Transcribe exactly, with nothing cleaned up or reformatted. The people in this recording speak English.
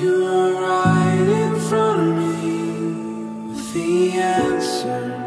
You are right in front of me with the answer.